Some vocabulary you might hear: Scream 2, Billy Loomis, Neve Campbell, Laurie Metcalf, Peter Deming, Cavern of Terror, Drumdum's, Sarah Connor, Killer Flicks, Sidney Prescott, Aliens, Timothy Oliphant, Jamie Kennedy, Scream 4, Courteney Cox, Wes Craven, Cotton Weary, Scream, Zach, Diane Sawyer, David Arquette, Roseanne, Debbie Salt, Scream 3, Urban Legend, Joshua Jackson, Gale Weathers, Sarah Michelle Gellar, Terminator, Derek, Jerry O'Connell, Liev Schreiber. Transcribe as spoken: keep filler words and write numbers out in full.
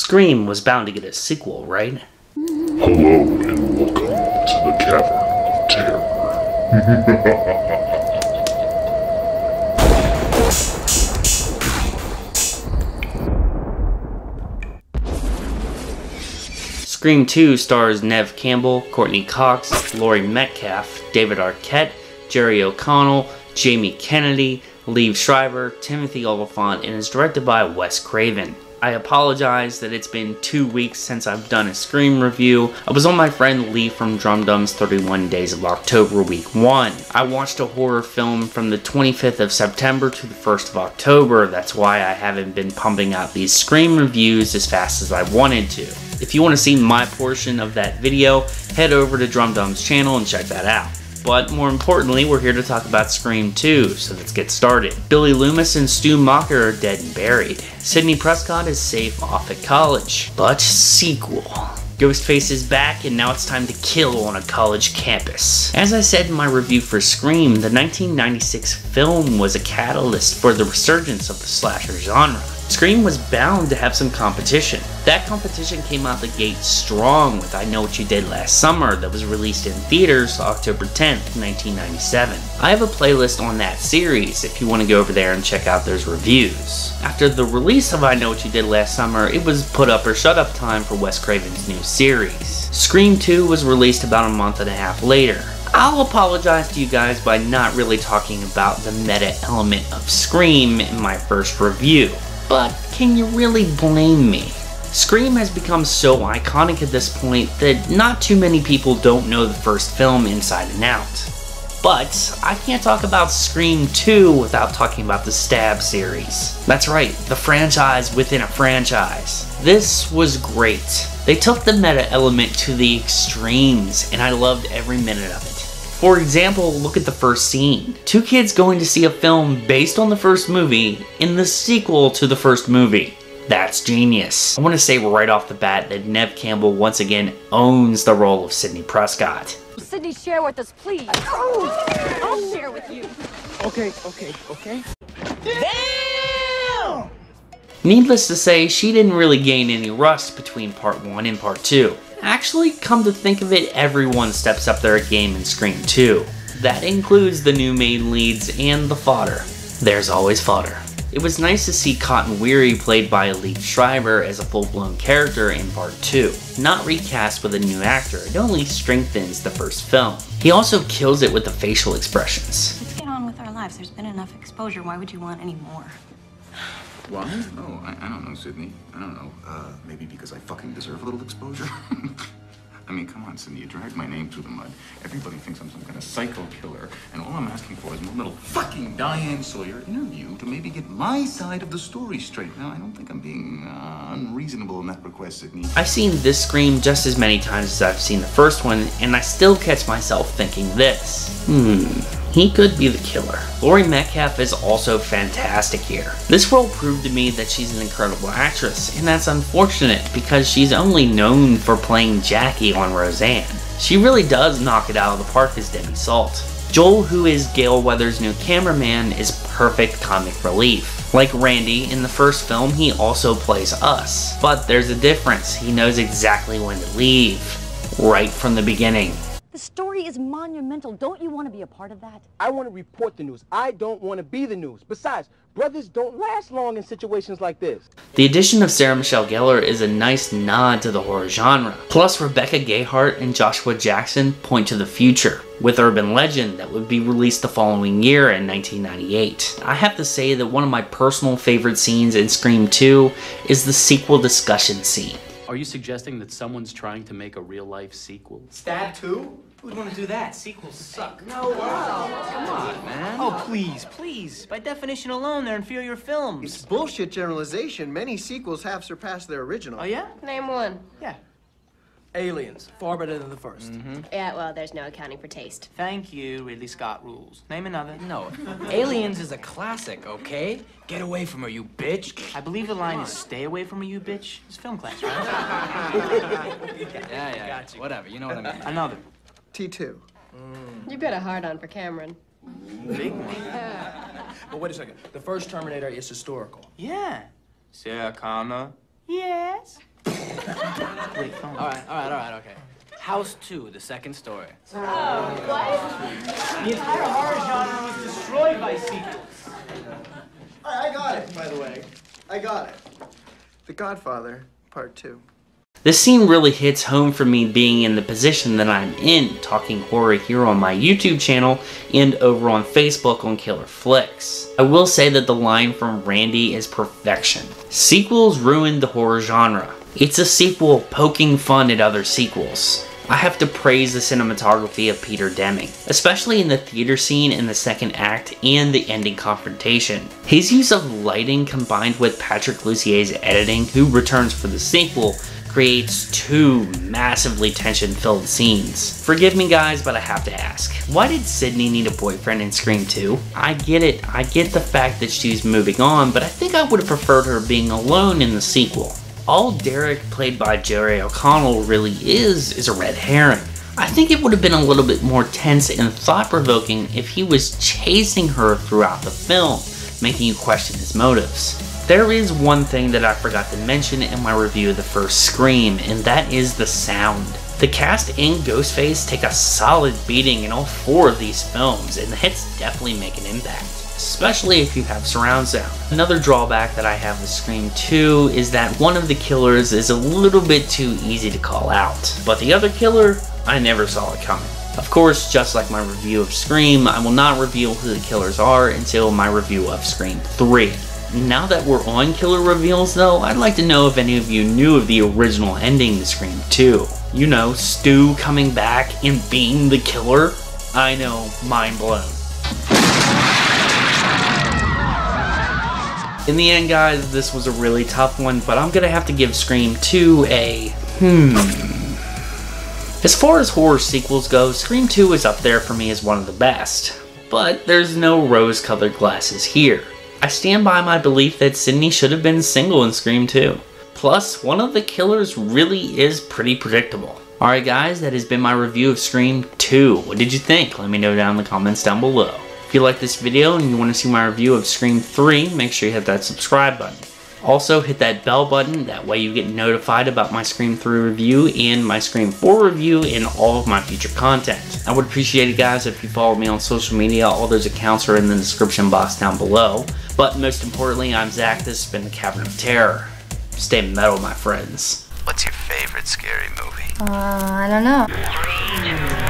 Scream was bound to get a sequel, right? Hello and welcome to the Cavern of Terror. Scream two stars Neve Campbell, Courteney Cox, Laurie Metcalf, David Arquette, Jerry O'Connell, Jamie Kennedy, Liev Schreiber, Timothy Oliphant, and is directed by Wes Craven. I apologize that it's been two weeks since I've done a Scream review. I was on my friend Lee from Drumdum's thirty-one Days of October week one. I watched a horror film from the twenty-fifth of September to the first of October. That's why I haven't been pumping out these Scream reviews as fast as I wanted to. If you want to see my portion of that video, head over to Drumdum's channel and check that out. But more importantly, we're here to talk about Scream two, so let's get started. Billy Loomis and Stu Macher are dead and buried. Sidney Prescott is safe off at college. But sequel. Ghostface is back, and now it's time to kill on a college campus. As I said in my review for Scream, the nineteen ninety-six film was a catalyst for the resurgence of the slasher genre. Scream was bound to have some competition. That competition came out the gate strong with I Know What You Did Last Summer that was released in theaters October tenth, nineteen ninety-seven. I have a playlist on that series if you want to go over there and check out those reviews. After the release of I Know What You Did Last Summer, it was put up or shut up time for Wes Craven's new series. Scream two was released about a month and a half later. I'll apologize to you guys by not really talking about the meta element of Scream in my first review. But can you really blame me? Scream has become so iconic at this point that not too many people don't know the first film inside and out. But I can't talk about Scream two without talking about the Stab series. That's right, the franchise within a franchise. This was great. They took the meta element to the extremes, and I loved every minute of it. For example, look at the first scene. Two kids going to see a film based on the first movie in the sequel to the first movie. That's genius. I want to say right off the bat that Neve Campbell once again owns the role of Sidney Prescott. Sidney, share with us, please. Oh, I'll share with you. Okay, okay, okay. Damn! Needless to say, she didn't really gain any rust between part one and part two. Actually, come to think of it, everyone steps up their game in Scream two. That includes the new main leads and the fodder. There's always fodder. It was nice to see Cotton Weary played by Liev Schreiber as a full-blown character in Part two. Not recast with a new actor, it only strengthens the first film. He also kills it with the facial expressions. Let's get on with our lives. There's been enough exposure. Why would you want any more? Why? Oh, I, I don't know, Sidney. I don't know. Uh, maybe because I fucking deserve a little exposure? I mean, come on, Sidney. You dragged my name through the mud. Everybody thinks I'm some kind of psycho killer. And all I'm asking for is one little fucking Diane Sawyer interview to maybe get my side of the story straight. Now, I don't think I'm being uh, unreasonable in that request, Sidney. I've seen this Scream just as many times as I've seen the first one, and I still catch myself thinking this. Hmm. He could be the killer. Laurie Metcalf is also fantastic here. This role proved to me that she's an incredible actress, and that's unfortunate because she's only known for playing Jackie on Roseanne. She really does knock it out of the park as Debbie Salt. Joel, who is Gale Weathers' new cameraman, is perfect comic relief. Like Randy, in the first film, he also plays us. But there's a difference. He knows exactly when to leave, right from the beginning. The story is monumental. Don't you want to be a part of that? I want to report the news. I don't want to be the news. Besides, brothers don't last long in situations like this. The addition of Sarah Michelle Gellar is a nice nod to the horror genre. Plus, Rebecca Gayhart and Joshua Jackson point to the future with Urban Legend that would be released the following year in nineteen ninety-eight. I have to say that one of my personal favorite scenes in Scream two is the sequel discussion scene. Are you suggesting that someone's trying to make a real-life sequel? Stab two? Who'd want to do that? Sequels suck. No, wow. Come on, man. Oh, please, please. By definition alone, they're inferior films. It's bullshit generalization. Many sequels have surpassed their original. Oh, yeah? Name one. Yeah. Aliens. Far better than the first. Mm-hmm. Yeah, well, there's no accounting for taste. Thank you, Ridley Scott rules. Name another. No. Aliens is a classic, okay? Get away from her, you bitch. I believe the line is stay away from her, you bitch. It's film class, right? yeah, yeah, yeah. Got you. Whatever, you know what I mean. Another. T two. Mm. You got a hard-on for Cameron. Big one. Yeah. But wait a second. The first Terminator is historical. Yeah. Sarah Connor, Yes? Wait, come on. All right, all right, all right, okay. House two, the second story. Oh, what? The entire horror genre was destroyed by sequels. I, I got it, by the way. I got it. The Godfather Part Two. This scene really hits home for me being in the position that I'm in, talking horror here on my YouTube channel and over on Facebook on Killer Flicks. I will say that the line from Randy is perfection. Sequels ruined the horror genre. It's a sequel poking fun at other sequels. I have to praise the cinematography of Peter Deming, especially in the theater scene in the second act and the ending confrontation. His use of lighting combined with Patrick Lussier's editing, who returns for the sequel, creates two massively tension-filled scenes. Forgive me guys, but I have to ask, why did Sidney need a boyfriend in Scream two? I get it, I get the fact that she's moving on, but I think I would have preferred her being alone in the sequel. All Derek, played by Jerry O'Connell, really is, is a red herring. I think it would have been a little bit more tense and thought-provoking if he was chasing her throughout the film, making you question his motives. There is one thing that I forgot to mention in my review of the first Scream, and that is the sound. The cast and Ghostface take a solid beating in all four of these films, and the hits definitely make an impact, especially if you have surround sound. Another drawback that I have with Scream two is that one of the killers is a little bit too easy to call out, but the other killer, I never saw it coming. Of course, just like my review of Scream, I will not reveal who the killers are until my review of Scream three. Now that we're on killer reveals though, I'd like to know if any of you knew of the original ending to Scream two. You know, Stu coming back and being the killer? I know, mind blown. In the end, guys, this was a really tough one, but I'm gonna have to give Scream two a hmm. As far as horror sequels go, Scream two is up there for me as one of the best, but there's no rose-colored glasses here. I stand by my belief that Sidney should have been single in Scream two. Plus, one of the killers really is pretty predictable. Alright guys, that has been my review of Scream two. What did you think? Let me know down in the comments down below. If you like this video and you want to see my review of Scream three, make sure you hit that subscribe button. Also hit that bell button, that way you get notified about my Scream three review and my Scream four review and all of my future content. I would appreciate it guys if you follow me on social media, all those accounts are in the description box down below. But most importantly, I'm Zach, this has been the Cavern of Terror. Stay metal my friends. What's your favorite scary movie? Uh, I don't know.